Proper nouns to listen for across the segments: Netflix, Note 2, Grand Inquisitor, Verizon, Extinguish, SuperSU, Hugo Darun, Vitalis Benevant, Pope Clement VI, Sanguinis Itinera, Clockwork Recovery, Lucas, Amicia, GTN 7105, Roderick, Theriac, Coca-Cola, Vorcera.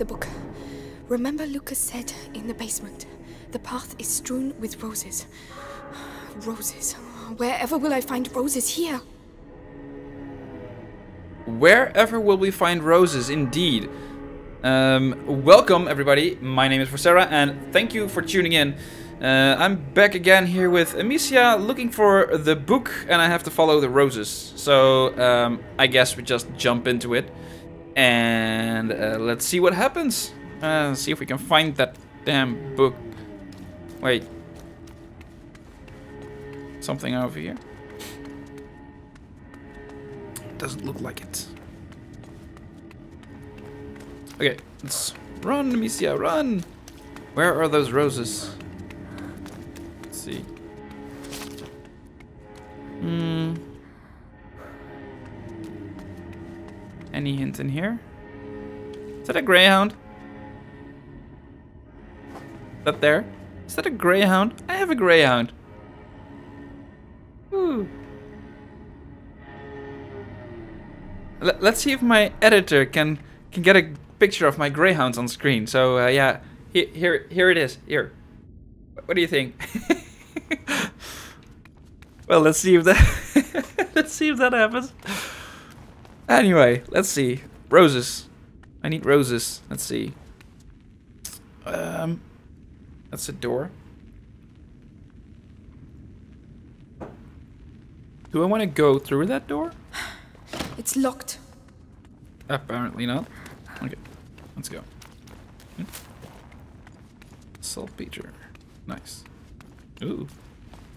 the book. Remember, Lucas said in the basement, the path is strewn with roses. Roses. Wherever will I find roses here? Wherever will we find roses, indeed. Welcome, everybody. My name is Vorcera, and thank you for tuning in. I'm back again here with Amicia, looking for the book, and I have to follow the roses. So, I guess we just jump into it. And let's see what happens. See if we can find that damn book. Wait. Something over here. Doesn't look like it. Okay, let's run, Amicia, run! Where are those roses? Let's see. Any hint in here? Is that a greyhound? Is that there? Is that a greyhound? I have a greyhound. Ooh. Let's see if my editor can get a picture of my greyhounds on screen. So yeah, here it is. Here. What do you think? Well, let's see if that let's see if that happens. Anyway, let's see. Roses. I need roses. Let's see. That's a door. Do I want to go through that door? It's locked. Apparently not. Okay, let's go. Saltpeter. Nice. Ooh,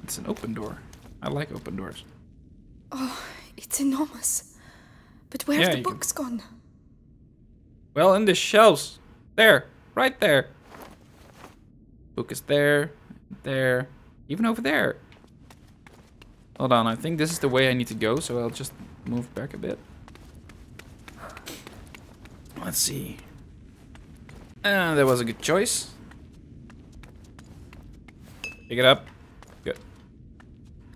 it's an open door. I like open doors. Oh, it's enormous. But where have the books gone? Well, in the shelves. There, right there. Book is there, there, even over there. Hold on, I think this is the way I need to go, so I'll just move back a bit. Let's see. That was a good choice. Pick it up. Good.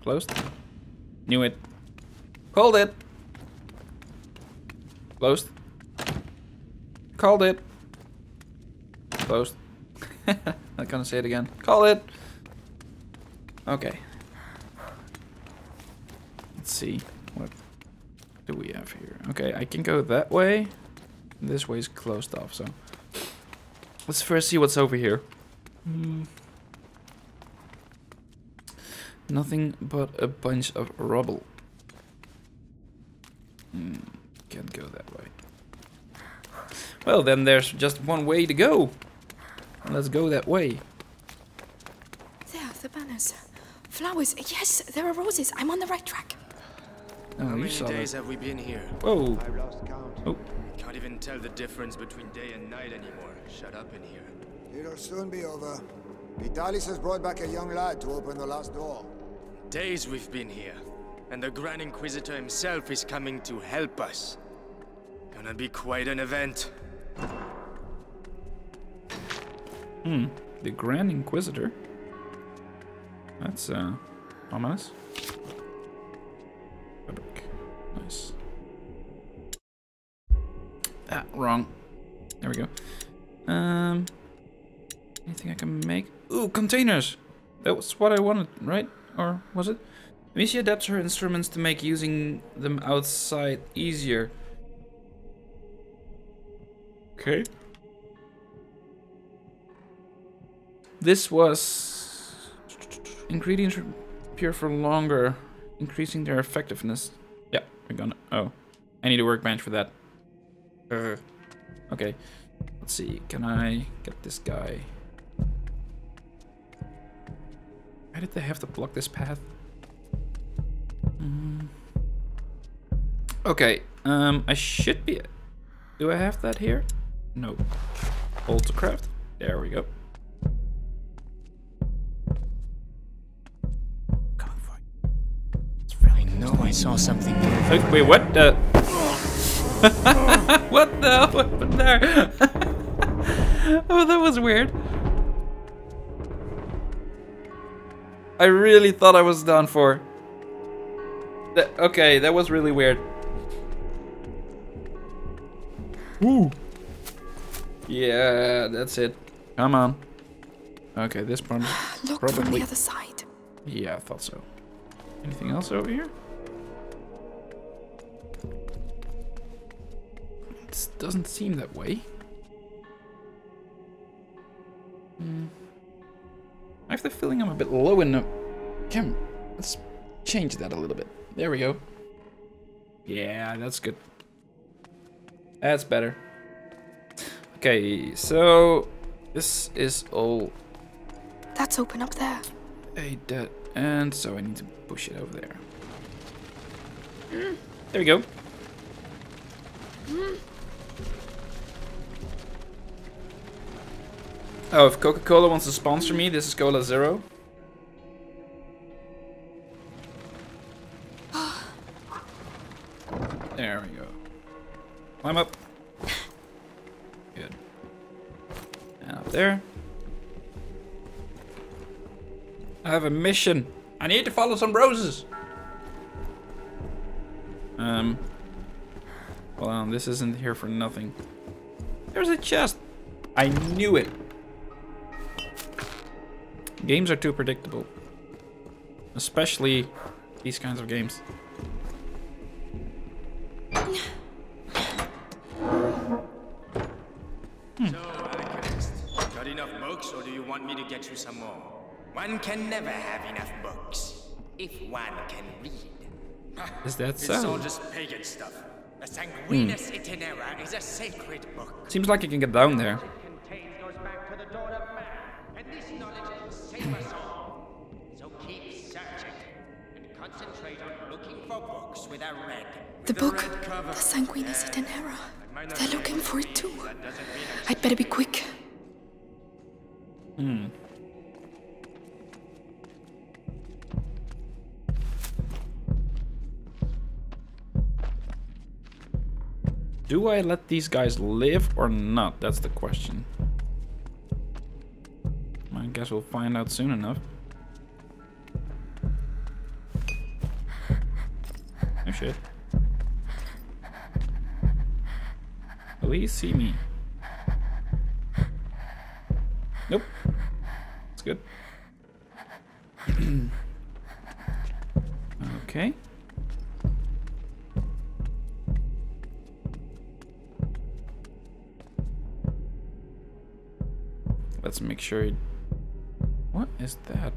Closed. Knew it. Called it. Closed. Called it. Closed. I'm not gonna say it again. Call it! Okay. Let's see. What do we have here? Okay, I can go that way. This way is closed off, so... let's first see what's over here. Nothing but a bunch of rubble. Can't go that way. Well, then there's just one way to go. Let's go that way. There, the banners. Flowers. Yes, there are roses. I'm on the right track. Oh, how many days have we been here? Whoa. I lost count. Oh. Can't even tell the difference between day and night anymore. Shut up in here. It'll soon be over. Vitalis has brought back a young lad to open the last door. Days we've been here. And the Grand Inquisitor himself is coming to help us. Gonna be quite an event. The Grand Inquisitor? That's, ominous. Fabric. Nice. Ah, wrong. There we go. Anything I can make? Ooh, containers! That was what I wanted, right? Or was it? Amicia adapts her instruments to make using them outside easier. Okay. This was ingredients appear for longer, increasing their effectiveness. Yeah, we're gonna. Oh, I need a workbench for that. Okay, let's see. Can I get this guy? Why did they have to block this path? Okay. I should be. Do I have that here? No. Hold to craft. There we go. No, I saw something. Oh, wait, what the? What the? What happened there? Oh, that was weird. I really thought I was done for. Okay, that was really weird. Ooh. Yeah, that's it. Come on. Okay, this one. Look probably from the other side. Yeah, I thought so. Anything else over here? It doesn't seem that way. I have the feeling I'm a bit low in the camera. Let's change that a little bit. There we go. Yeah, that's good. That's better. Okay, so this is all. That's open up there. And so I need to push it over there. There we go. Oh, if Coca-Cola wants to sponsor me, this is Cola Zero. There we go. Climb up. Good. And up there. I have a mission. I need to follow some roses. Well, this isn't here for nothing. There's a chest. I knew it. Games are too predictable. Especially these kinds of games. So, Alchemist, got enough books, or do you want me to get you some more? One can never have enough books if one can read. Is that so? It's all just pagan stuff. The Sanguinis Itinera is a sacred book. Seems like you can get down there. So keep searching and concentrate on looking for books with a red. The book, the Sanguinis Itinera. They're looking for it too. I'd better be quick. Do I let these guys live or not? That's the question. I guess we'll find out soon enough. Oh shit. Please see me. Nope. That's good. Okay. Let's make sure it... What is that?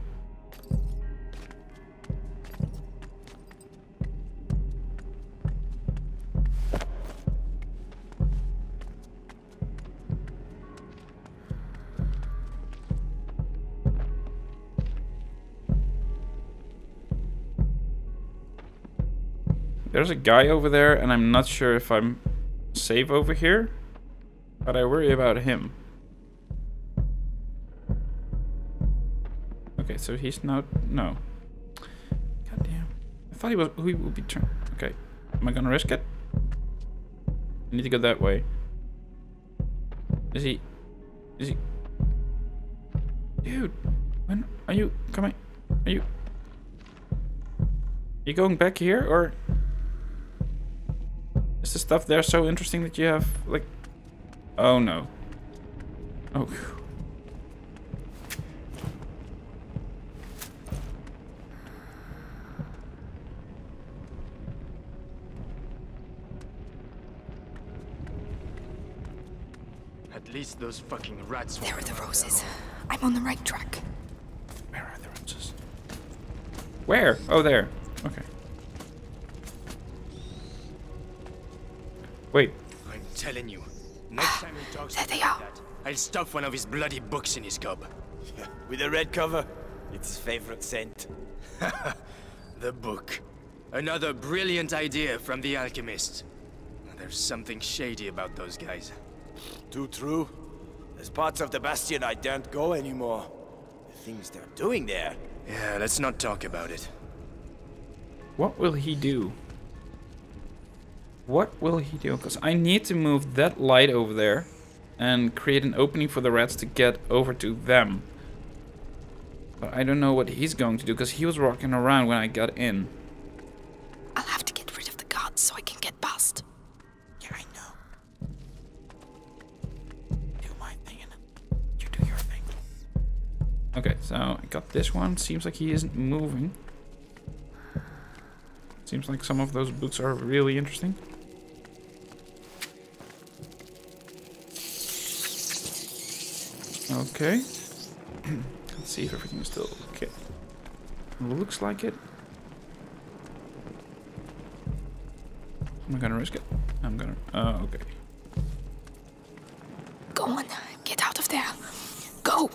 There's a guy over there, and I'm not sure if I'm safe over here, but I worry about him. Okay, so he's not. No. Goddamn. I thought he was. He would be turned. Okay. Am I gonna risk it? I need to go that way. Is he? Is he? Dude, when are you coming? Are you? Are you going back here, or is the stuff there so interesting that you have like? Oh no. Oh. At least those fucking rats. There are the roses. I'm on the right track. Where are the roses? Where? Oh, there. Okay. Wait. I'm telling you, next time he talks like that, I'll stuff one of his bloody books in his gob. With a red cover, its favorite scent. The book. Another brilliant idea from the alchemist. There's something shady about those guys. Too true. There's parts of the Bastion I daren't go anymore. The things they're doing there. Yeah, let's not talk about it. What will he do? What will he do? Because I need to move that light over there and create an opening for the rats to get over to them. But I don't know what he's going to do because he was walking around when I got in. I'll have to get rid of the guards so I can get past. Yeah, I know. Okay, so I got this one. Seems like he isn't moving. Seems like some of those boots are really interesting. Okay. Let's see if everything is still okay. Looks like it. I'm gonna risk it. I'm gonna... okay. Go on, get out of there. Go!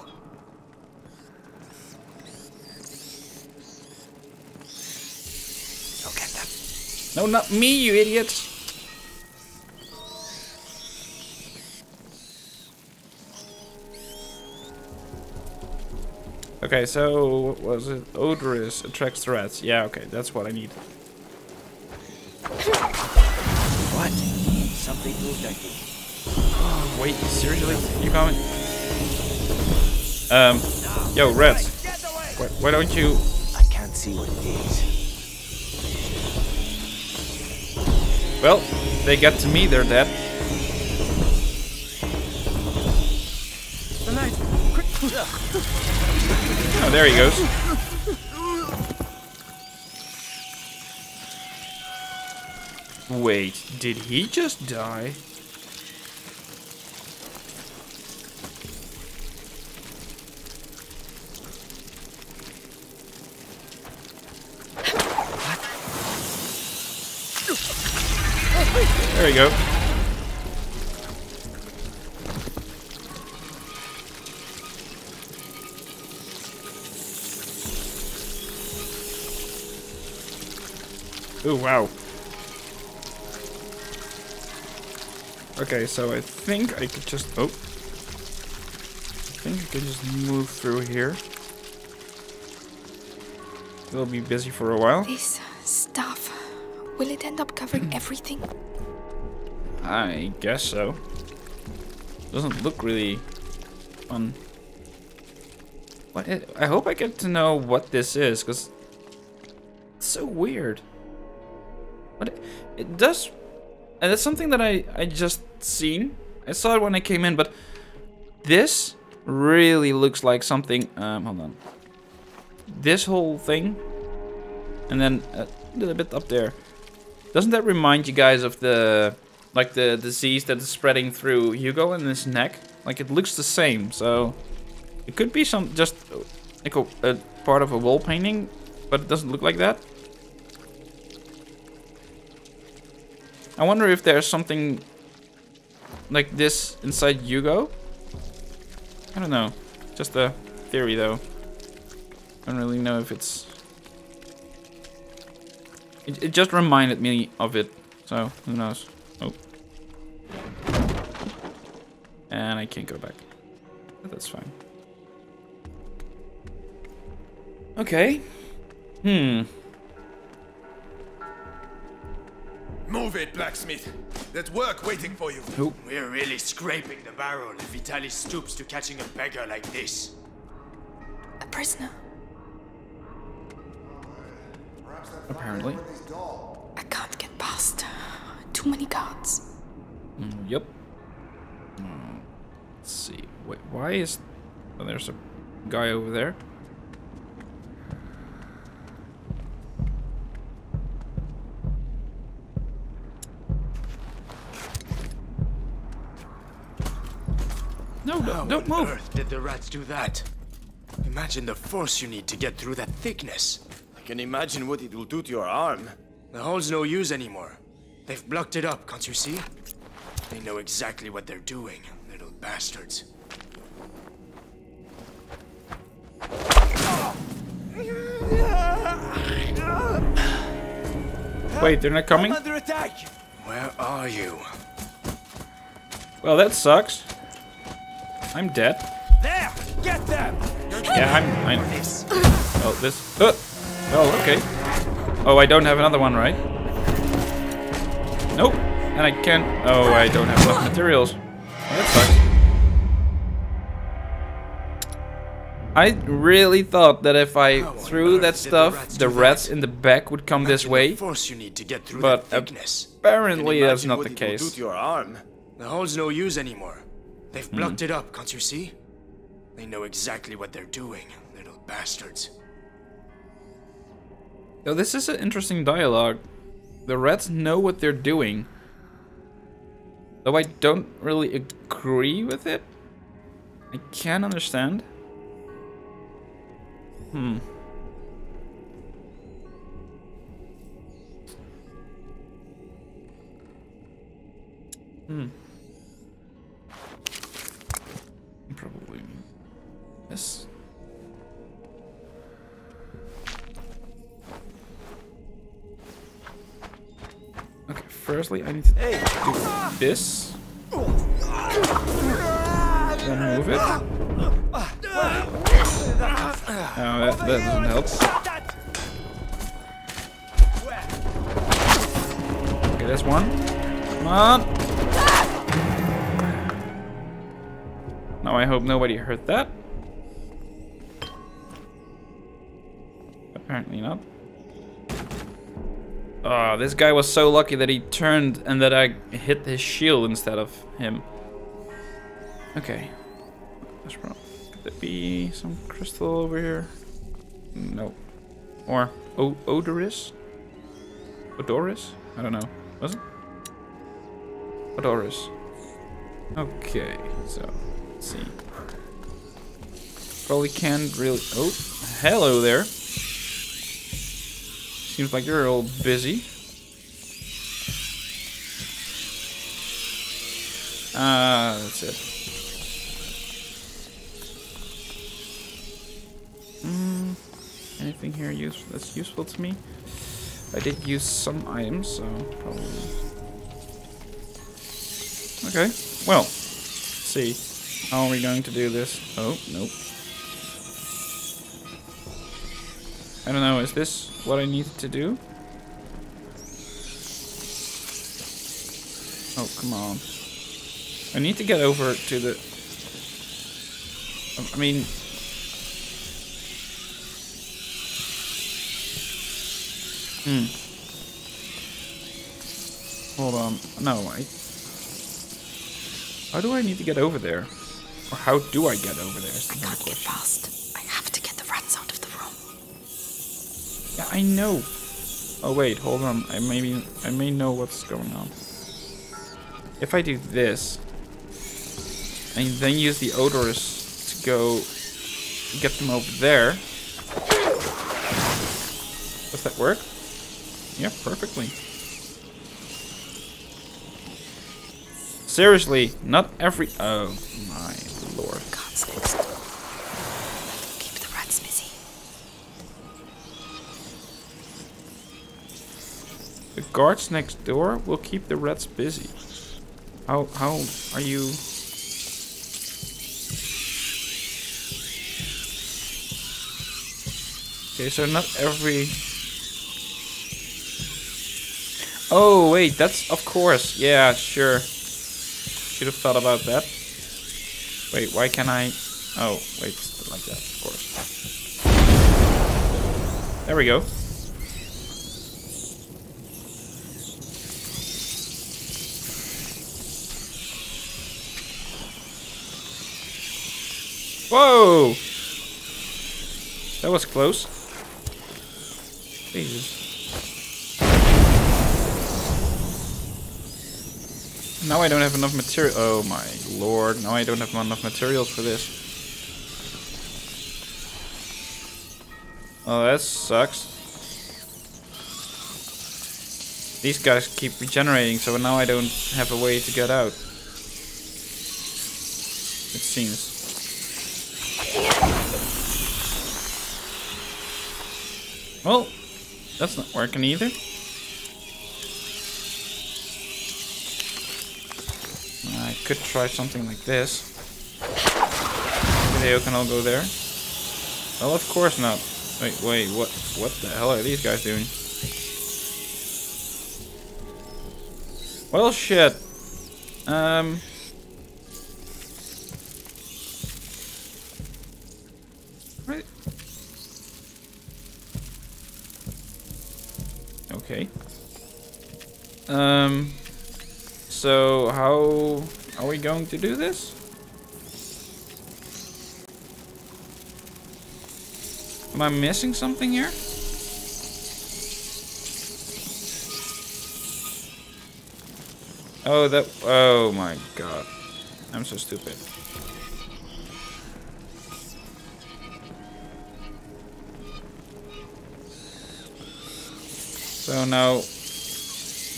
Look at them. No, not me, you idiots! Okay, so what was it? Odorous attracts the rats. Yeah, okay, that's what I need. What? Something moved, I think. Oh, wait, seriously? You coming? Yo, rats. Why don't you... I can't see what it is. Well, they got to me, they're dead. Oh, there he goes. Wait, did he just die? What? There we go. Oh, wow. Okay, so I think I could just... Oh. I think I could just move through here. It'll be busy for a while. This stuff... will it end up covering everything? I guess so. Doesn't look really fun. What? I hope I get to know what this is, because... it's so weird. But it does, and that's something that I just seen. I saw it when I came in, but this really looks like something. Hold on. This whole thing, and then a little bit up there. Doesn't that remind you guys of the disease that is spreading through Hugo and his neck? Like it looks the same. So it could be some just like a part of a wall painting, but it doesn't look like that. I wonder if there's something like this inside Hugo. I don't know. Just a theory, though. I don't really know if it's... It just reminded me of it. So, who knows. Oh. And I can't go back. But that's fine. Okay. Move it, blacksmith. There's work waiting for you. Nope. We're really scraping the barrel if Vitalis stoops to catching a beggar like this. A prisoner. Apparently. I can't get past. Too many guards. Yep. Let's see. Wait, why is... Oh, there's a guy over there. No, don't move! How on earth did the rats do that? Imagine the force you need to get through that thickness. I can imagine what it will do to your arm. The hole's no use anymore. They've blocked it up, can't you see? They know exactly what they're doing, little bastards. Wait, they're not coming? I'm under attack! Where are you? Well, that sucks. I'm dead. There! Get them! Yeah, I'm... Oh, this... Oh, okay. Oh, I don't have another one, right? Nope. And I can't... Oh, I don't have enough materials. That sucks. I really thought that if I threw that stuff, the rats in the back would come this way. But apparently that's not the case. The hole's no use anymore. They've blocked it up, can't you see? They know exactly what they're doing, little bastards. Now, this is an interesting dialogue. The rats know what they're doing. Though I don't really agree with it. I can understand. Probably. Yes. Okay, firstly I need to do this. Then move it. That doesn't help. Okay, that's one. Come on! Now I hope nobody heard that. Apparently not. Oh, this guy was so lucky that he turned and that I hit his shield instead of him. Okay. Could there be some crystal over here? No. Or Odoris? Odoris? I don't know. Was it? Odoris. Okay, so... Let's see. Probably can't really. Oh, hello there. Seems like you're all busy. Ah, that's it. Anything here useful? That's useful to me. I did use some items, so probably. Okay. Well, let's see. How are we going to do this? Oh, nope. I don't know, is this what I needed to do? Oh, come on. I need to get over to the... I mean... Hold on. No, I... How do I need to get over there? Or how do I get over there? I can't get past. I have to get the rats out of the room. Yeah, I know. Oh wait, hold on. I may know what's going on. If I do this, and then use the Odorous to go get them over there. Does that work? Yeah, perfectly. Seriously, not every. Oh my lord. God's next. Keep the rats busy. The guards next door will keep the rats busy. How are you? Okay, so not every. Oh wait, that's of course. Yeah, sure. Should have thought about that. Wait, why can I... Oh, wait, like that, of course. There we go. Whoa! That was close. Jesus. Now I don't have enough material. Oh my lord! Now I don't have enough materials for this. Oh, that sucks. These guys keep regenerating, so now I don't have a way to get out. It seems. Well, that's not working either. Could try something like this. They can all go there. Well, of course not. Wait, what the hell are these guys doing? Well, shit. Right. Okay. So how... Are we going to do this? Am I missing something here? Oh, that... Oh, my God. I'm so stupid. So now...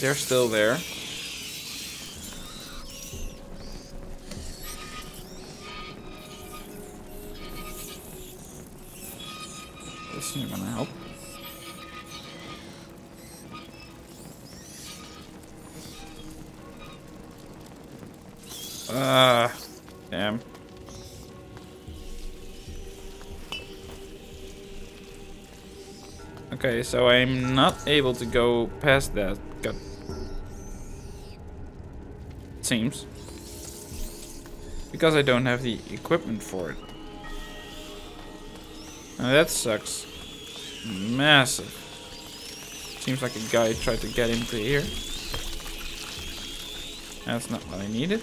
They're still there. This isn't gonna help. Damn. Okay, so I'm not able to go past that. God. It seems. Because I don't have the equipment for it. Now that sucks. Massive. Seems like a guy tried to get into here. That's not what I needed.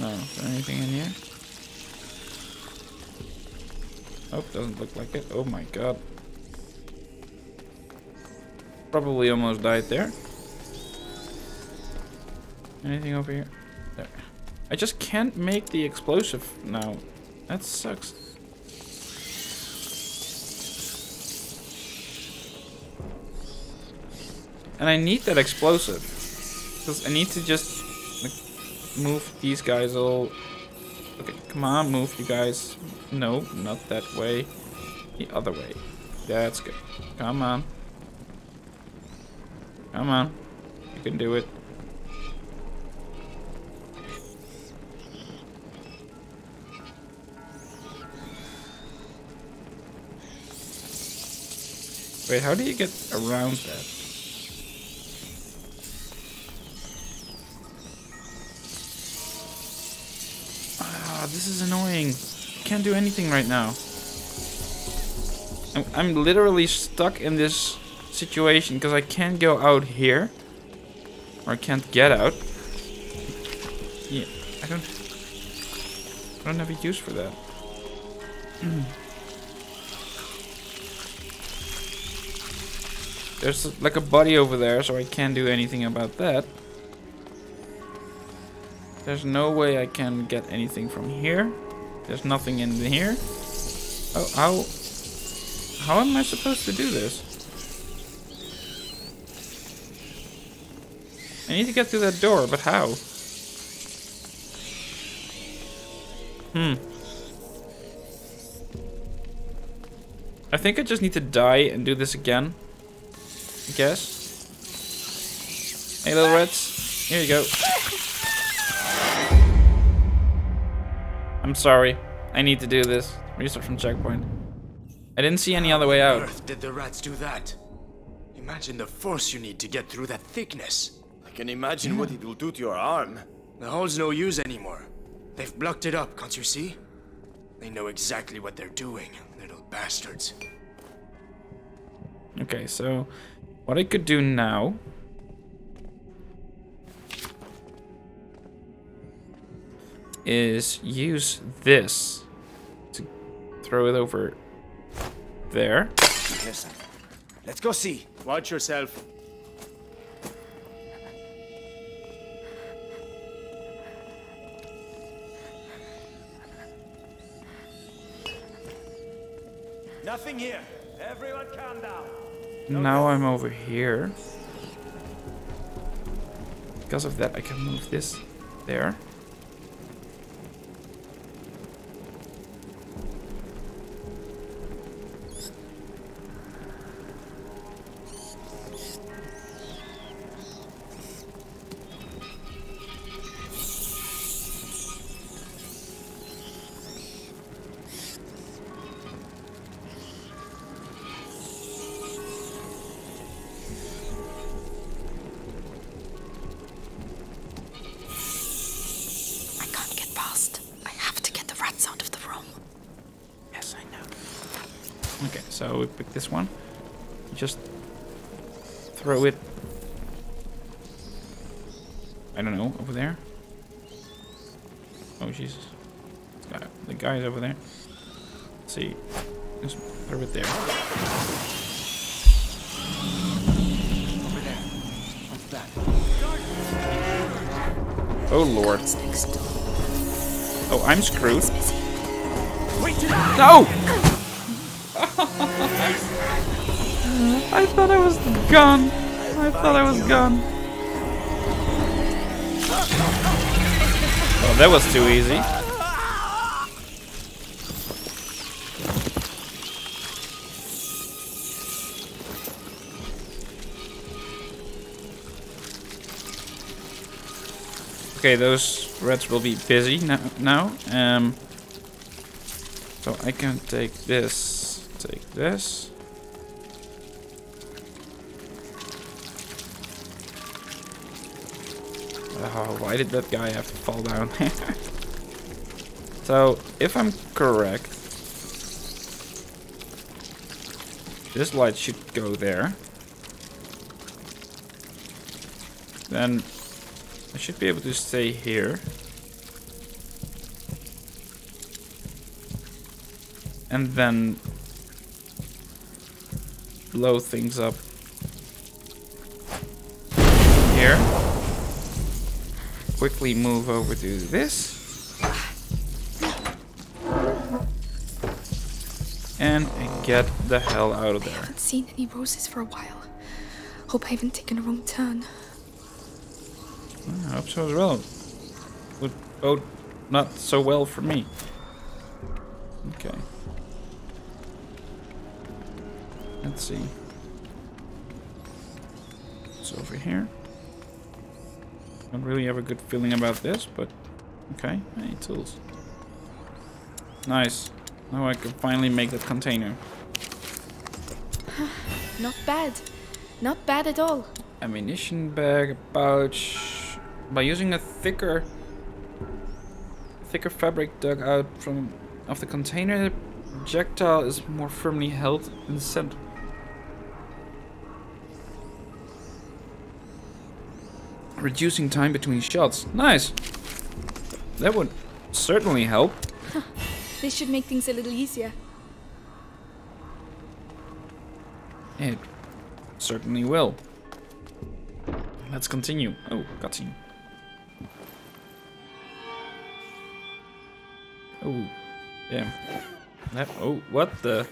No, is there anything in here? Oh, doesn't look like it. Oh my God. Probably almost died there. Anything over here? There. I just can't make the explosive now. That sucks. And I need that explosive. Because I need to just... move these guys all. Okay, come on, move you guys. No, not that way. The other way. That's good. Come on. Come on. You can do it. Wait, how do you get around that? This is annoying. Can't do anything right now. I'm literally stuck in this situation because I can't go out here. Or I can't get out. Yeah, I don't have a use for that. There's like a body over there, so I can't do anything about that. There's no way I can get anything from here. There's nothing in here. Oh, how am I supposed to do this? I need to get through that door, but how? I think I just need to die and do this again. I guess. Hey, little rats. Here you go. I'm sorry. I need to do this. Research from checkpoint. I didn't see any other way out. How on earth did the rats do that? Imagine the force you need to get through that thickness. I can imagine what it will do to your arm. The hole's no use anymore. They've blocked it up, can't you see? They know exactly what they're doing, little bastards. Okay, so what I could do now... is use this to throw it over there. Listen, let's go see. Watch yourself. Nothing here. Everyone calm down. Now I'm over here. Because of that, I can move this there. So we pick this one. Just throw it. I don't know, over there. Oh Jesus. the guys over there. Let's see. Let's put it there. Over there. Like that. Oh lord. Oh, I'm screwed. No! I thought I was gone. I thought I was gone. Oh, that was too easy. Okay, those rats will be busy now. So I can take this. Take this. Oh, why did that guy have to fall down? So, if I'm correct, this light should go there. Then I should be able to stay here. And then blow things up here. Quickly move over to this. And get the hell out of there. I haven't seen any roses for a while. Hope I haven't taken a wrong turn. I hope so as well. Would bode not so well for me. Okay. Let's see. It's over here. Don't really have a good feeling about this, but okay. Hey, tools. Nice. Now I can finally make that container. Not bad. Not bad at all. Ammunition bag, pouch. By using a thicker fabric dug out from of the container, the projectile is more firmly held in the center. Reducing time between shots. Nice! That would certainly help. Huh. This should make things a little easier. It certainly will. Let's continue. Oh, cutscene. Oh, damn. That, oh, what the?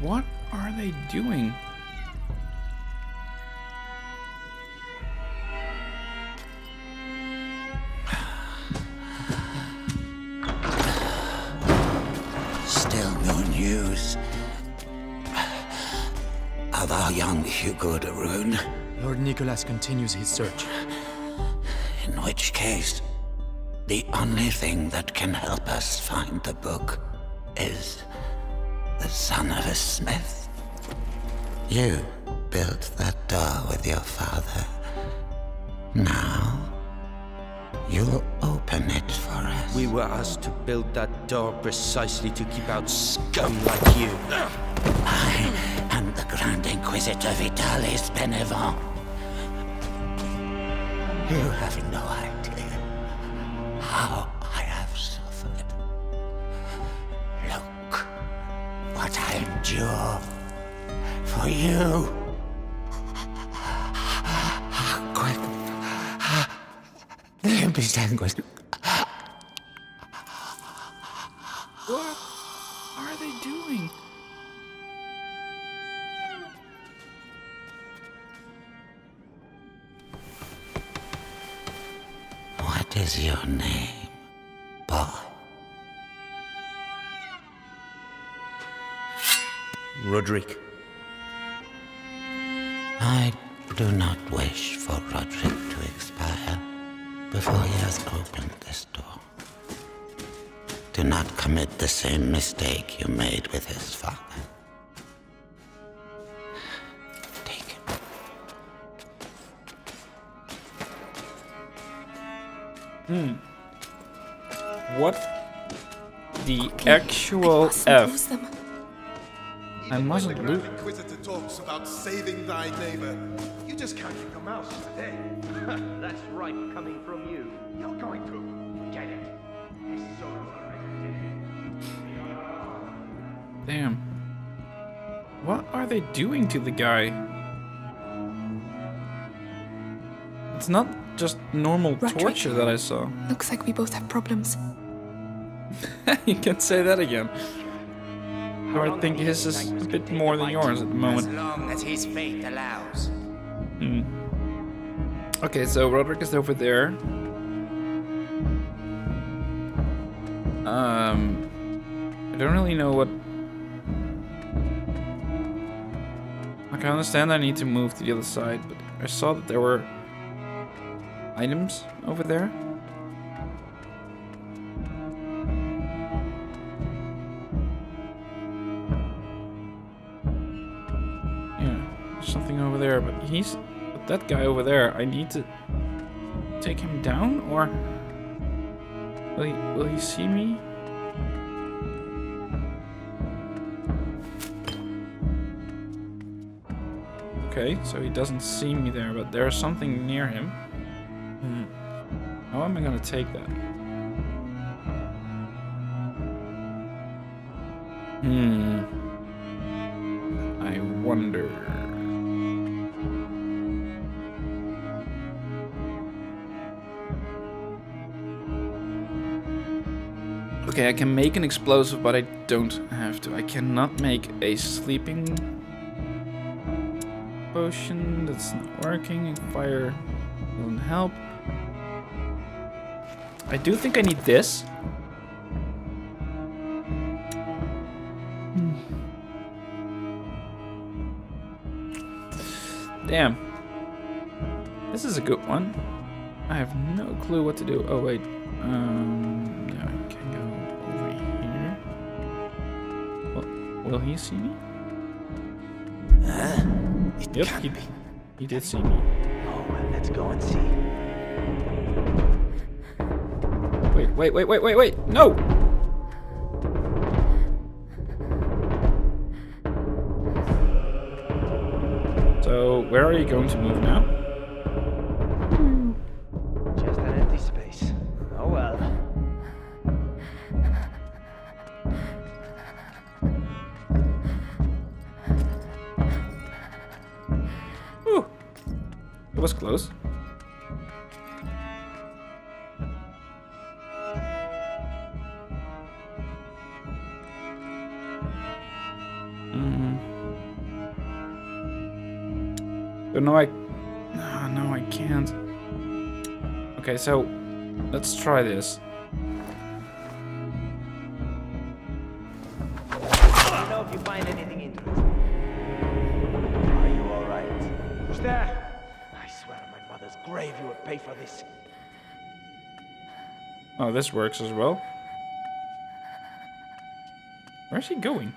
What are they doing? Still no news of our young Hugo Darun. Lord Nicholas continues his search. In which case, the only thing that can help us find the book is the son of a smith. You built that door with your father. Now, you'll open it for us. We were asked to build that door precisely to keep out scum like you. I am the Grand Inquisitor Vitalis Benevant. You have no idea how I have suffered. Look what I endure for you. Quick. There be Sanguinis. What are they doing? What is your name, boy? Roderick. I do not wish for Roderick to expire before he has opened this door. Do not commit the same mistake you made with his father. Hmm. What the actual F? I mustn't lose. When the Grand Inquisitor talks about saving thy neighbor, you just can't keep your mouth shut today. That's right, coming from you. You're going to get it. Damn. What are they doing to the guy? It's not just normal Roderick, torture that I saw. Looks like we both have problems. You can say that again. I think his is a bit more than yours at the moment. As long as his fate allows. Okay, so Roderick is over there. I don't really know what. I can understand I need to move to the other side, but I saw that there were items over there. Something over there, but that guy over there, I need to take him down, or will he see me? Okay, so he doesn't see me there, but there's something near him. How am I gonna take that? I wonder. Okay, I can make an explosive, but I don't have to. I cannot make a sleeping potion. That's not working. Fire doesn't help. I do think I need this. Damn. This is a good one. I have no clue what to do. Oh, wait. Will he see me? Yep, he did see me. Oh, well, let's go and see. Wait! No! So, where are you going to move now? Just an empty space. Oh well. Was close. But no, I can't. Okay, so let's try this. For this. Oh, this works as well. Where's he going?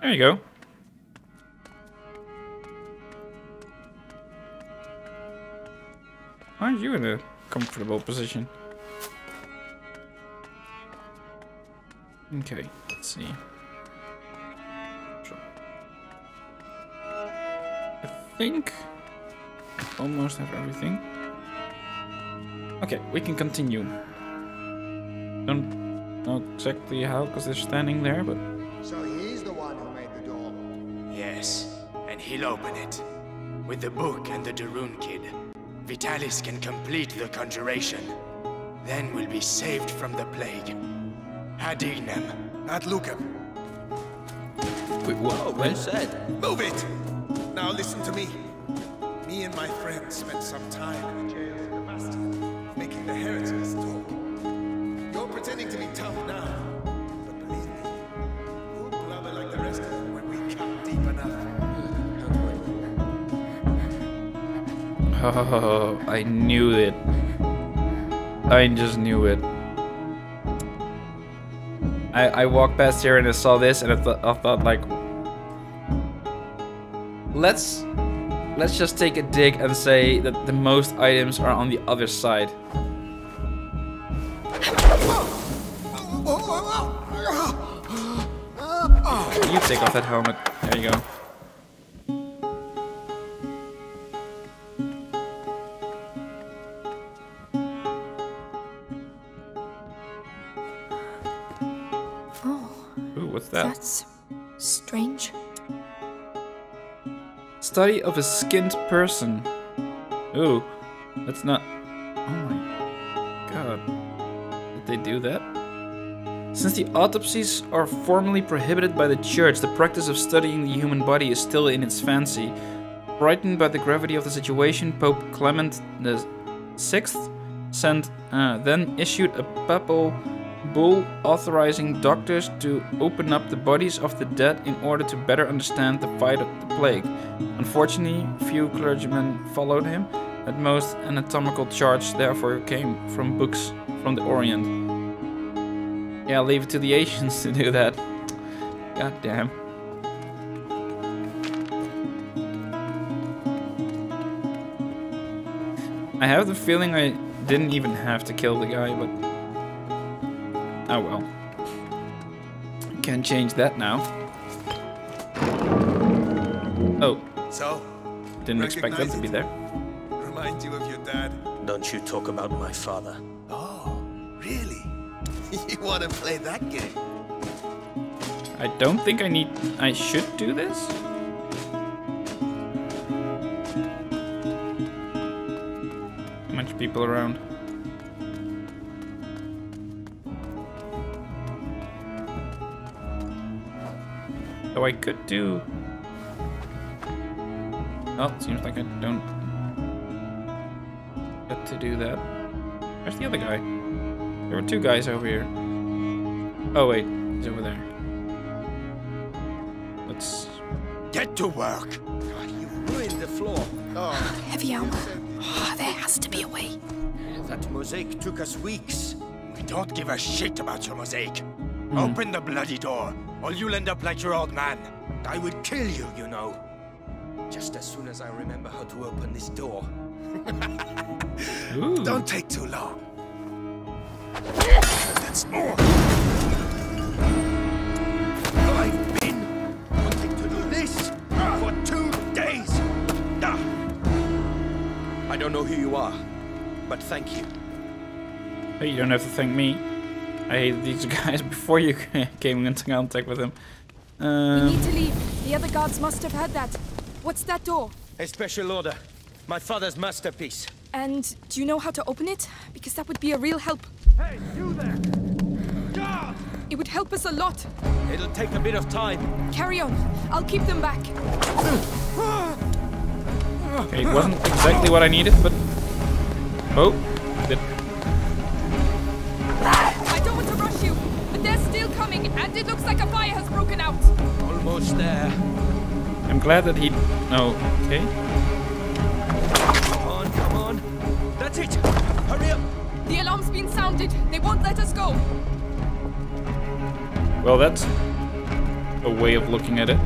There you go. Aren't you in a comfortable position? Okay, let's see. Sure. I think I almost have everything. Okay, we can continue. Don't know exactly how, because they're standing there, but... So he's the one who made the door? Yes, and he'll open it. With the book and the Darun kid. Vitalis can complete the conjuration. Then we'll be saved from the plague. Adignam. Ad Lucam. Well said. Move it! Now listen to me. Me and my friends spent some time in the jails of the master, making the heretics talk. You're pretending to be tough now, but believe me, you'll blubber like the rest of them when we cut deep enough. Oh, I knew it. I just knew it. I walked past here and I saw this, and I thought like, let's just take a dig and say that the most items are on the other side. You take off that helmet. There you go. That's strange. Study of a skinned person. Ooh, that's not... Oh my god. Did they do that? Since the autopsies are formally prohibited by the church, the practice of studying the human body is still in its fancy. Frightened by the gravity of the situation, Pope Clement VI sent, then issued a papal bull authorizing doctors to open up the bodies of the dead in order to better understand the fight of the plague. Unfortunately, few clergymen followed him. At most, anatomical charts therefore came from books from the Orient. Yeah, leave it to the Asians to do that. God damn. I have the feeling I didn't even have to kill the guy, but... oh well. Can't change that now. Oh. So? Didn't expect that to be there. Remind you of your dad. Don't you talk about my father. Oh, really? You want to play that game? I don't think I need... I should do this? Too much people around. Though I could do... oh, seems like I don't get to do that. Where's the other guy? There were two guys over here. Oh wait, he's over there. Let's... get to work! God, you ruined the floor. Oh. Heavy armor. Oh, there has to be a way. That mosaic took us weeks. We don't give a shit about your mosaic. Open the bloody door, or you'll end up like your old man. I will kill you, you know. Just as soon as I remember how to open this door. Don't take too long. That's more. I've been wanting to do this for 2 days. I don't know who you are, but thank you. Hey, you don't have to thank me. I hated these guys before you came into contact with them. We need to leave. The other guards must have heard that. What's that door? A special order. My father's masterpiece. And do you know how to open it? Because that would be a real help. Hey, you there! Guard! It would help us a lot. It'll take a bit of time. Carry on. I'll keep them back. Okay, it wasn't exactly what I needed, but... oh, did... and it looks like a fire has broken out. Almost there. I'm glad that he... oh, okay. Come on, come on. That's it. Hurry up. The alarm's been sounded. They won't let us go. Well, that's a way of looking at it.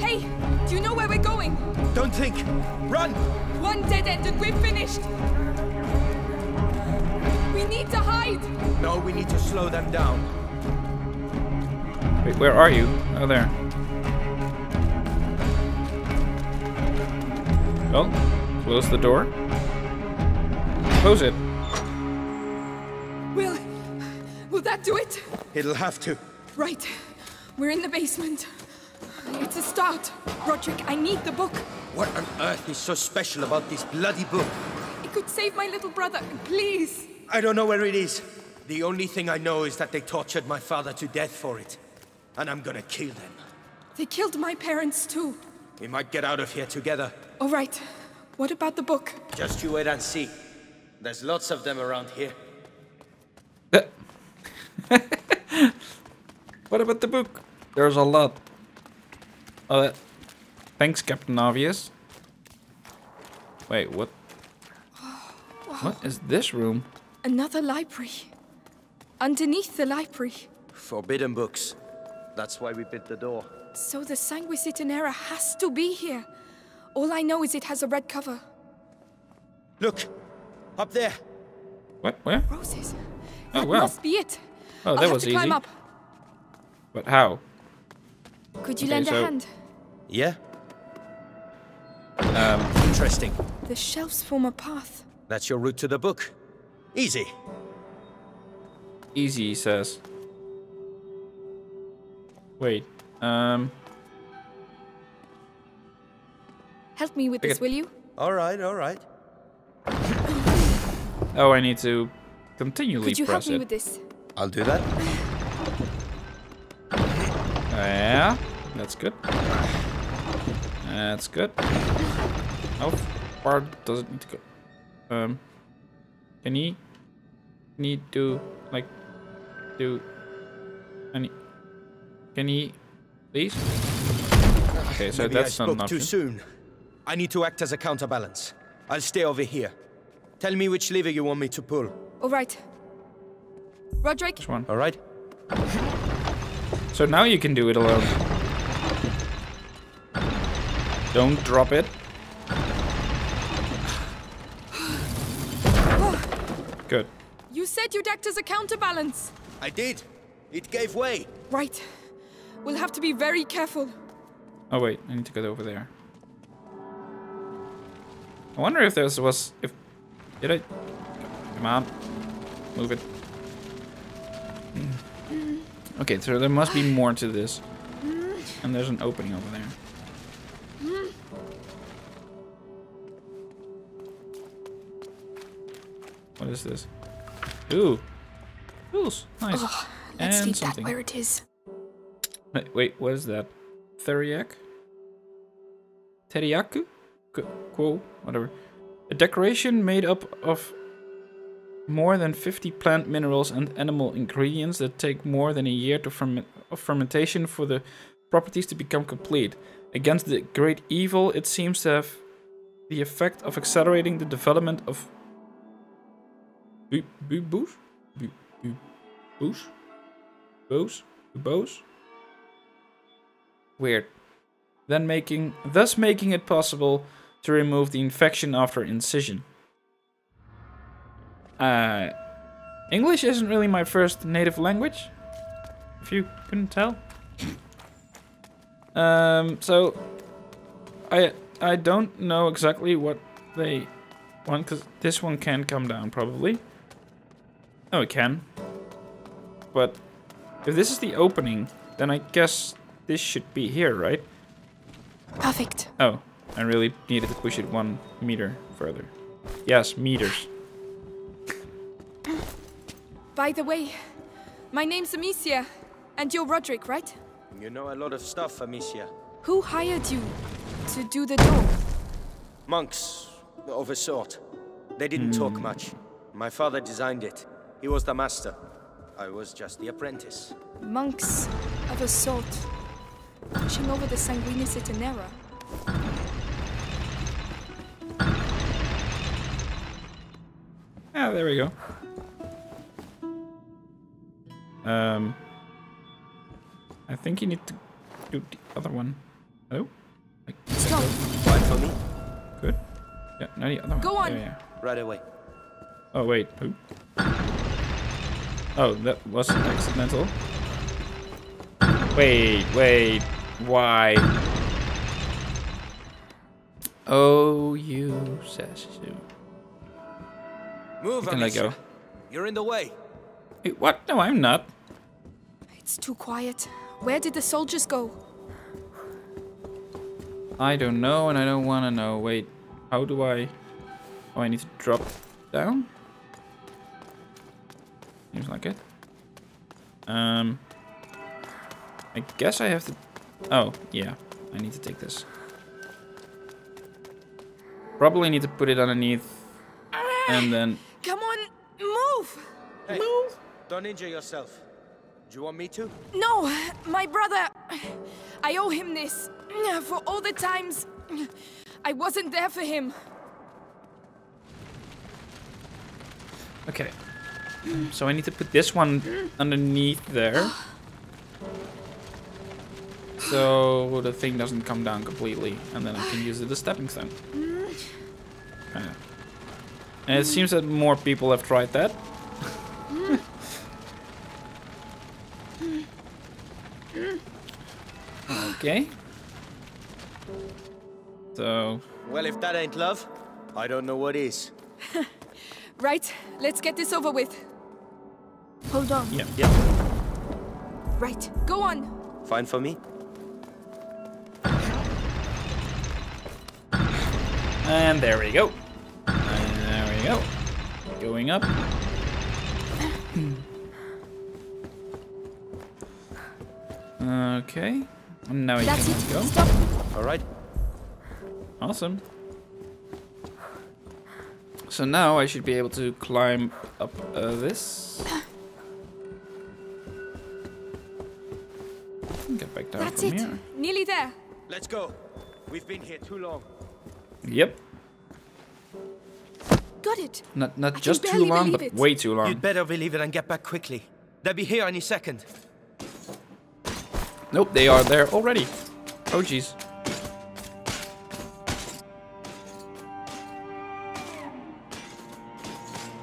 Hey, do you know where we're going? Don't think. Run. One dead end and we're finished! We need to hide! No, we need to slow them down. Wait, where are you? Oh, there. Well, close the door. Close it. Will that do it? It'll have to. Right. We're in the basement. It's a start. Roderick, I need the book. What on earth is so special about this bloody book? It could save my little brother, please. I don't know where it is. The only thing I know is that they tortured my father to death for it. And I'm gonna kill them. They killed my parents too. We might get out of here together. All right. What about the book? Just you wait and see. There's lots of them around here. What about the book? There's a lot. Thanks, Captain Obvious. Wait, what? What is this room? Another library. Underneath the library. Forbidden books. That's why we bit the door. So the Sanguinis Itinera has to be here. All I know is it has a red cover. Look! Up there! What? Where? Roses. Oh, wow. That must be it. Oh, that was easy. I'll have to climb up. But how? Could you lend a hand? Yeah. Interesting. The shelves form a path. That's your route to the book. Easy. Easy, he says. Wait. Help me with this, will you? Alright, alright. Oh, I need to continually press it. Could you help me with this? I'll do that. Yeah, that's good. That's good. How far does it need to go? Can he need to, like, do any? Can he, please? Okay, so maybe that's not enough. Too soon. I need to act as a counterbalance. I'll stay over here. Tell me which lever you want me to pull. All right. Roderick. Which one? All right. So now you can do it alone. Don't drop it. Good. You said you'd act as a counterbalance. I did. It gave way. Right. We'll have to be very careful. Oh wait, I need to go over there. I wonder if there was... Did I? Come on. Move it. Okay, so there must be more to this. And there's an opening over there. What is this? Ooh. Rules. Nice. Oh, let's leave that where it is. Wait, what is that? Theriac? Theriac? Quo? Whatever. A decoration made up of more than 50 plant minerals and animal ingredients that take more than a year to fermentation for the properties to become complete. Against the great evil, it seems to have the effect of accelerating the development of buboes. Weird. Thus making it possible to remove the infection after incision. English isn't really my first native language, if you couldn't tell. So I don't know exactly what they want, because this one can come down probably. Oh, it can. But if this is the opening, then I guess this should be here, right? Perfect. Oh. I really needed to push it 1 meter further. Yes, meters. By the way, my name's Amicia, and you're Roderick, right? You know a lot of stuff, Amicia. Who hired you to do the door? Monks of a sort. They didn't talk much. My father designed it. He was the master. I was just the apprentice. Monks of a sort. Watching over the Sanguinis Itinera. Ah, there we go. I think you need to do the other one. Hello? Like, stop! Why for me? Good. Yeah, no, the other one. Go on! Yeah. Right away. Oh, wait. Who? Oh, that was accidental. Wait, wait. Why? Oh, you sassy. Move, Amicia. You're in the way. Wait, what? No, I'm not. It's too quiet. Where did the soldiers go? I don't know, and I don't want to know. Wait, how do I... Oh, I need to drop down? Seems like it. I guess I have to... Oh, yeah. I need to take this. Probably need to put it underneath. And then... Come on, move! Hey, move! Don't injure yourself. Do you want me to? No, my brother. I owe him this. For all the times I wasn't there for him. Okay. So I need to put this one underneath there. So the thing doesn't come down completely. And then I can use it as a stepping stone. And it seems that more people have tried that. Okay. So... Well, if that ain't love, I don't know what is. Right, let's get this over with. Hold on. Yeah, yeah. Right, go on. Fine for me. And there we go. And there we go. Going up. Okay. Now you can go. Stop. All right. Awesome. So now I should be able to climb up this. And get back down from here. Nearly there. Let's go. We've been here too long. Yep. Got it. Not just too long, but way too long. You'd better believe it and get back quickly. They'll be here any second. Nope, they are there already. Oh, jeez.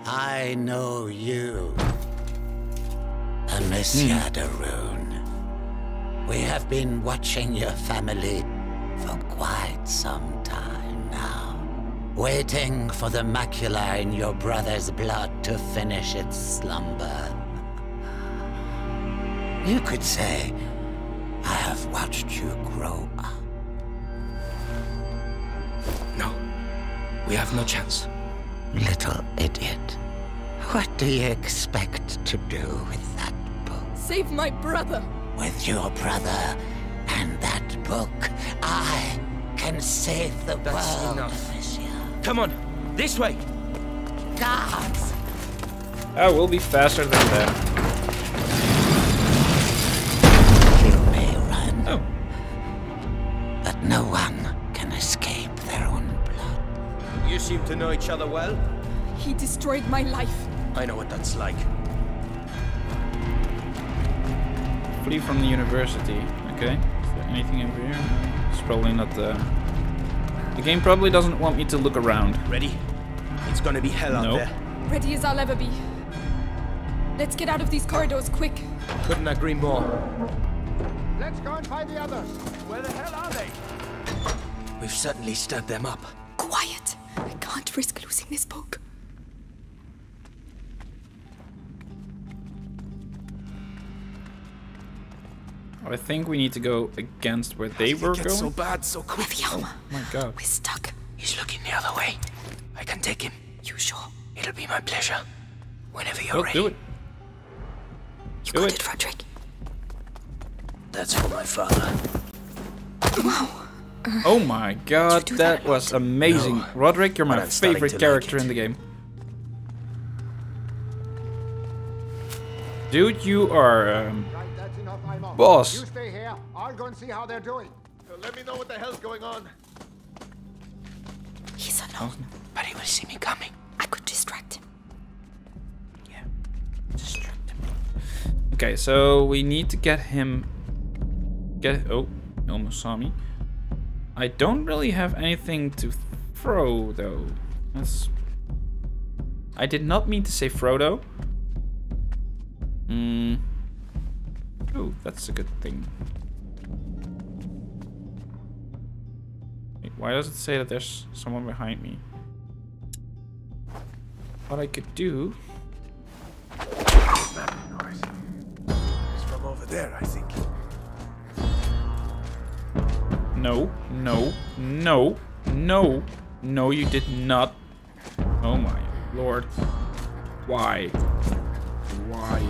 I know you, Monsieur Darun. We have been watching your family for quite some time now, waiting for the macula in your brother's blood to finish its slumber. You could say, I have watched you grow up. No, we have no chance. Little idiot. What do you expect to do with that book? Save my brother! With your brother and that book, I can save the world, Amicia. Come on, this way! Guards! I will be faster than that. You may run, but no one can escape their own blood. You seem to know each other well. He destroyed my life. I know what that's like. Flee from the university. Okay. Is there anything over here? It's probably not the... The game probably doesn't want me to look around. Ready? It's gonna be hell out there. Ready as I'll ever be. Let's get out of these corridors, quick. Couldn't agree more. Let's go and find the others. Where the hell are they? We've certainly stirred them up. Quiet. I can't risk losing this book. I think we need to go against where they were going. So bad, so quick. Oh my god. We're stuck. He's looking the other way. I can take him. You sure? It'll be my pleasure. Whenever you're ready. Do it. You got it, Roderick. That's for my father. Wow. Oh my god, that was amazing. No, Roderick, you're my favorite character in the game. Dude, you are... Boss. You stay here. I'll go and see how they're doing. So let me know what the hell's going on. He's alone, but he will see me coming. I could distract him. Yeah, distract him. Okay, so we need to get him. Oh, he almost saw me. I don't really have anything to throw though. That's. I did not mean to say Frodo. Hmm. Oh, that's a good thing. Wait, why does it say that there's someone behind me? What I could do... That noise. It's from over there, I think. No, no, no, no, no, you did not. Oh my lord. Why? Why?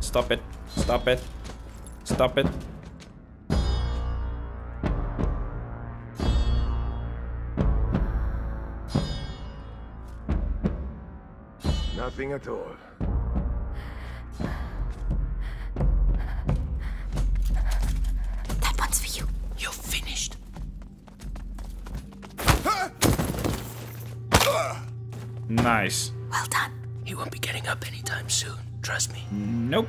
Stop it. Stop it. Stop it. Nothing at all. That one's for you. You're finished. Nice. Well done. He won't be getting up anytime soon, trust me. Nope.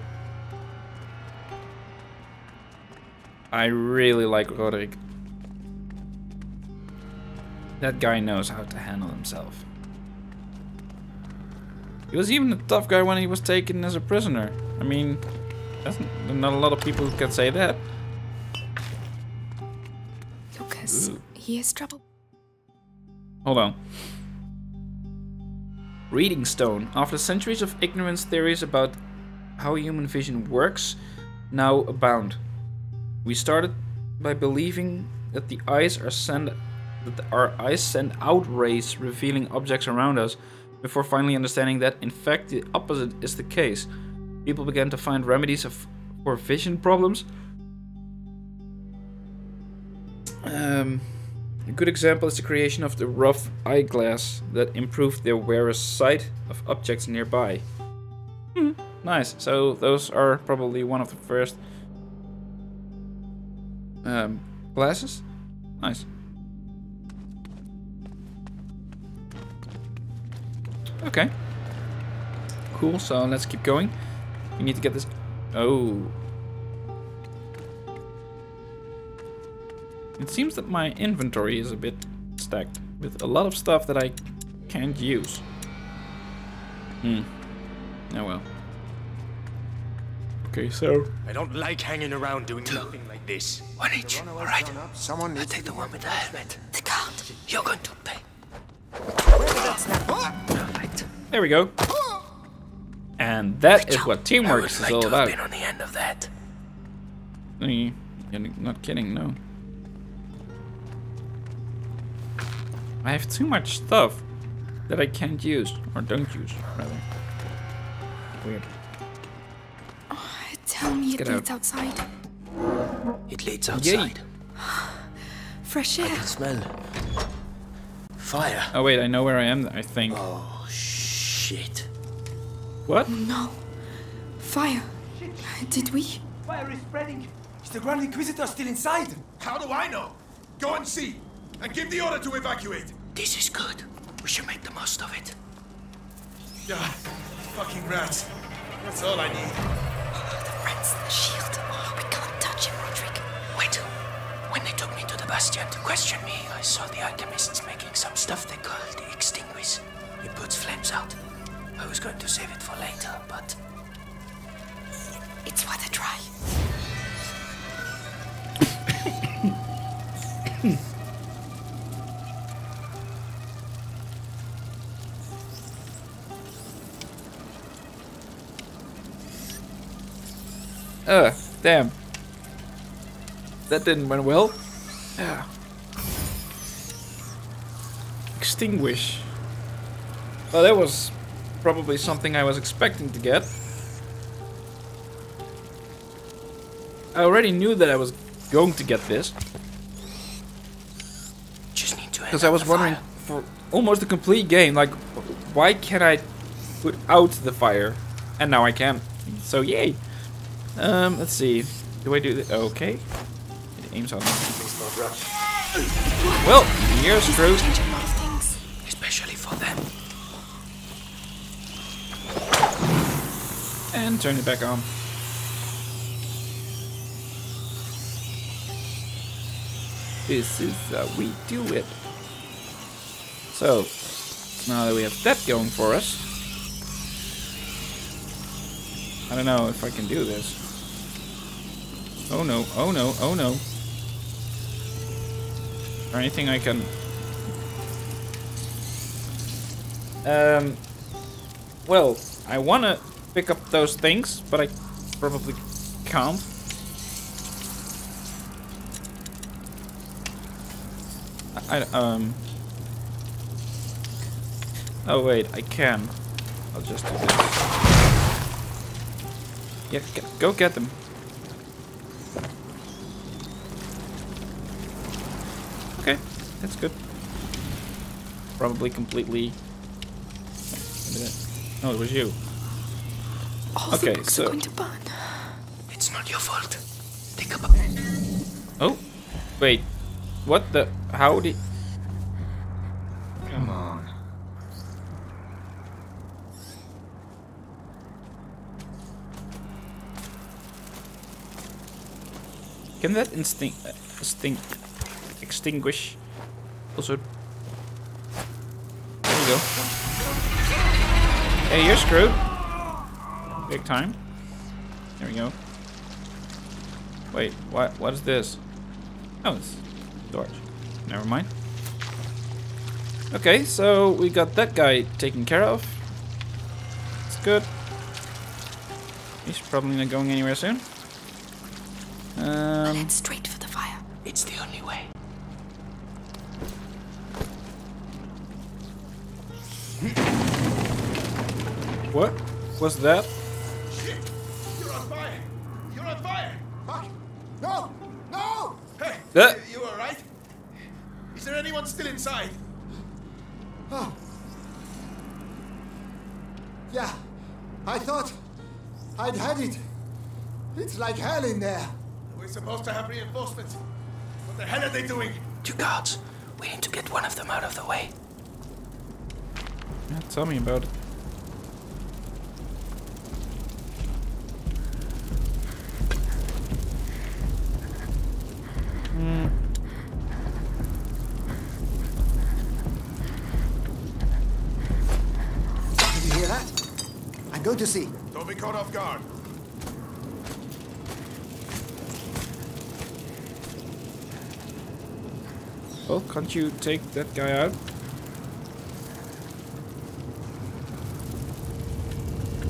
I really like Roderick. That guy knows how to handle himself. He was even a tough guy when he was taken as a prisoner. I mean, that's not a lot of people who can say that. Lucas, ooh, he has trouble. Hold on. Reading Stone. After centuries of ignorance, theories about how human vision works now abound. We started by believing that our eyes send out rays revealing objects around us, before finally understanding that, in fact, the opposite is the case. People began to find remedies for vision problems. A good example is the creation of the rough eyeglass that improved their wearer's sight of objects nearby. Hmm, nice. So those are probably one of the first glasses. Nice. Okay. Cool, so let's keep going. We need to get this... Oh. It seems that my inventory is a bit stacked with a lot of stuff that I can't use. Hmm. Oh well. Okay, so... I don't like hanging around doing nothing like this. One each, alright? I'll take the one with the helmet. The card. You're going to pay. There we go. And that is what teamwork is all about. I would like to have been on the end of that. You're not kidding, no. I have too much stuff that I can't use, or don't use, rather. Weird. Oh, tell me it leads outside. It leads outside. Fresh air. I can smell fire. Oh wait, I know where I am, I think. Oh shit. What? No. Fire. Shit. Did we? Fire is spreading. Is the Grand Inquisitor still inside? How do I know? Go and see. And give the order to evacuate. This is good. We should make the most of it. Yeah, fucking rats. That's all I need. The rats, the shield. Oh, we can't touch him, Roderick. Wait. When they took me to the Bastion to question me, I saw the alchemists making some stuff they call the Extinguish. It puts flames out. I was going to save it for later, but... it's worth a try. Damn. That didn't went well. Yeah. Extinguish. Well, that was probably something I was expecting to get. I already knew that I was going to get this. Just need to. Because I was wondering for almost a complete game, like, why can't I put out the fire? And now I can. So yay. Let's see. Do I do this? Okay. It aims on me. Well, you're screwed. Especially for them. And turn it back on. This is how we do it. So, now that we have that going for us. I don't know if I can do this. Oh no, oh no, oh no. Or anything I can... well, I wanna pick up those things, but I probably can't. Oh wait, I can. I'll just do this. Yeah, go get them. Okay, that's good. Probably completely... no, it was you. All okay, the books so... are going to burn. It's not your fault. Think about it. Oh, wait. What the... how did... Come on. Can that extinguish also? There we go. Hey, you're screwed. Big time. There we go. Wait, what is this? Oh, it's Dorch. Never mind. Okay, so we got that guy taken care of. It's good. He's probably not going anywhere soon. Head straight for the fire. It's the only way. What was that? Shit! You're on fire! You're on fire! What? No! No! Hey! You alright? Is there anyone still inside? Oh. Yeah, I thought I'd had it. It's like hell in there. We're supposed to have reinforcements. What the hell are they doing? Two guards. We need to get one of them out of the way. Yeah, tell me about it. Did you hear that? I'm going to see. Don't be caught off guard. Well, can't you take that guy out?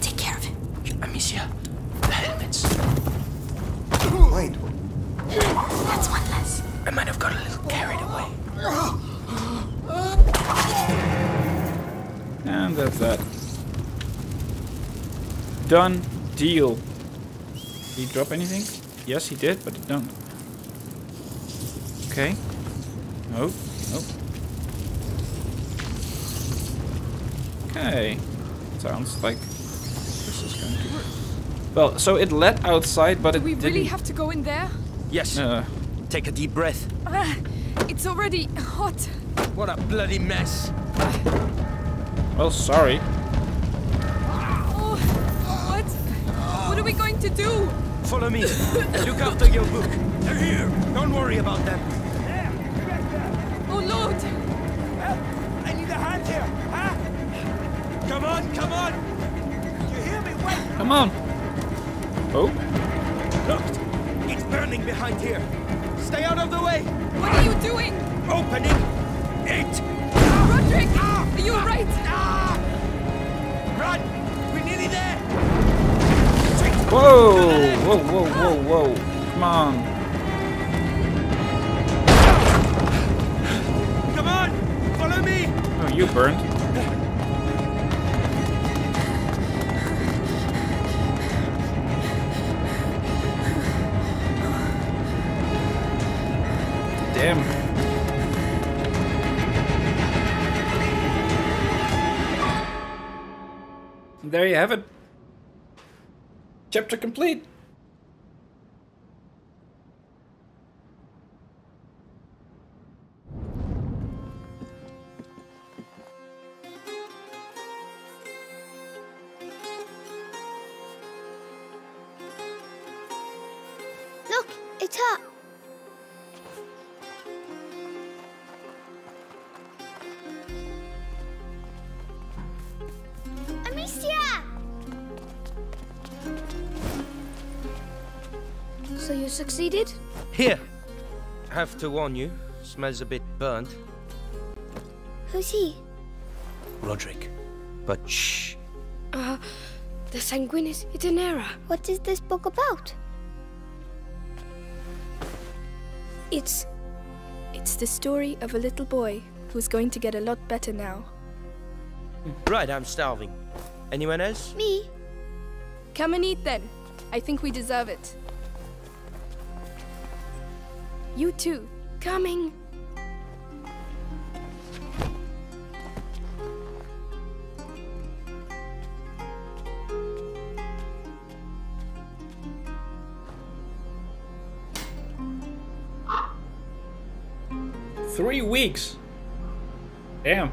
Take care of him. Amicia, the helmets. Wait. That's one less. I might have got a little carried away. And that's that. Done deal. Did he drop anything? Yes, he did, but he don't. Okay. Oh, nope. Okay. Sounds like this is going to work. Well, so it led outside, but it didn't. Do we really have to go in there? Yes. Take a deep breath. It's already hot. What a bloody mess. Well, sorry. Oh, what? What are we going to do? Follow me. Look after your book. They're here. Don't worry about them. Lord. I need a hand here, huh? Come on, come on! You hear me? Wait! Come on! Oh? Look! It's burning behind here! Stay out of the way! What are you doing? Opening it! Roderick! Are you alright? Run! We're nearly there! Whoa! Whoa, whoa, whoa, whoa! Come on! You burned. Damn. And there you have it. Chapter complete. So you succeeded? Here. Have to warn you, smells a bit burnt. Who's he? Roderick. But shh. The Sanguinis Itinera. What is this book about? It's the story of a little boy who's going to get a lot better now. Right, I'm starving. Anyone else? Me. Come and eat then. I think we deserve it. You too. Coming. $3 weeks. Damn.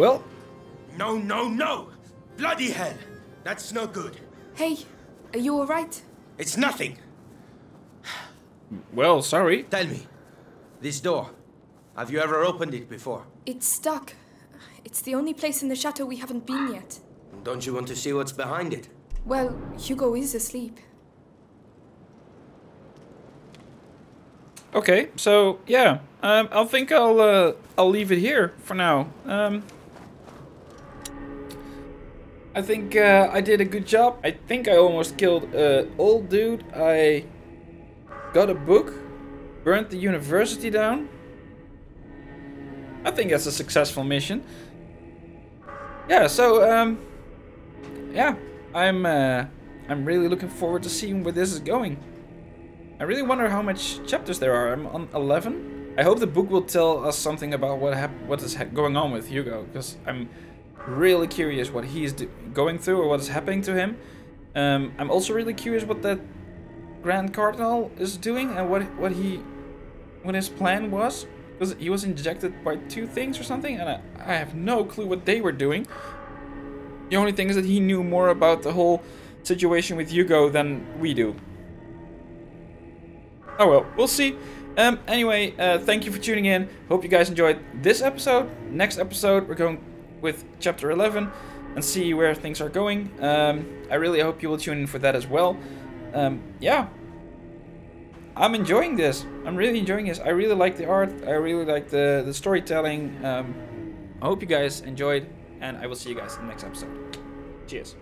Well. No, no, no! Bloody hell! That's no good. Hey, are you alright? It's nothing! Well, sorry. Tell me, this door, have you ever opened it before? It's stuck. It's the only place in the chateau we haven't been yet. Don't you want to see what's behind it? Well, Hugo is asleep. Okay, so, yeah. I think I'll leave it here for now. I think I did a good job. I think I almost killed an old dude. I got a book, burned the university down. I think that's a successful mission. Yeah, so yeah, I'm really looking forward to seeing where this is going. I really wonder how much chapters there are. I'm on 11. I hope the book will tell us something about what is going on with Hugo, because I'm really curious what he's going through or what is happening to him. I'm also really curious what that Grand Cardinal is doing and what his plan was, because he was injected by two things or something, and I have no clue what they were doing. The only thing is that he knew more about the whole situation with Hugo than we do. Oh well, we'll see. Anyway, thank you for tuning in. Hope you guys enjoyed this episode. Next episode, we're going with chapter 11 and see where things are going. I really hope you will tune in for that as well. Yeah, I'm enjoying this. I'm really enjoying this. I really like the art. I really like the storytelling. I hope you guys enjoyed, and I will see you guys in the next episode. Cheers.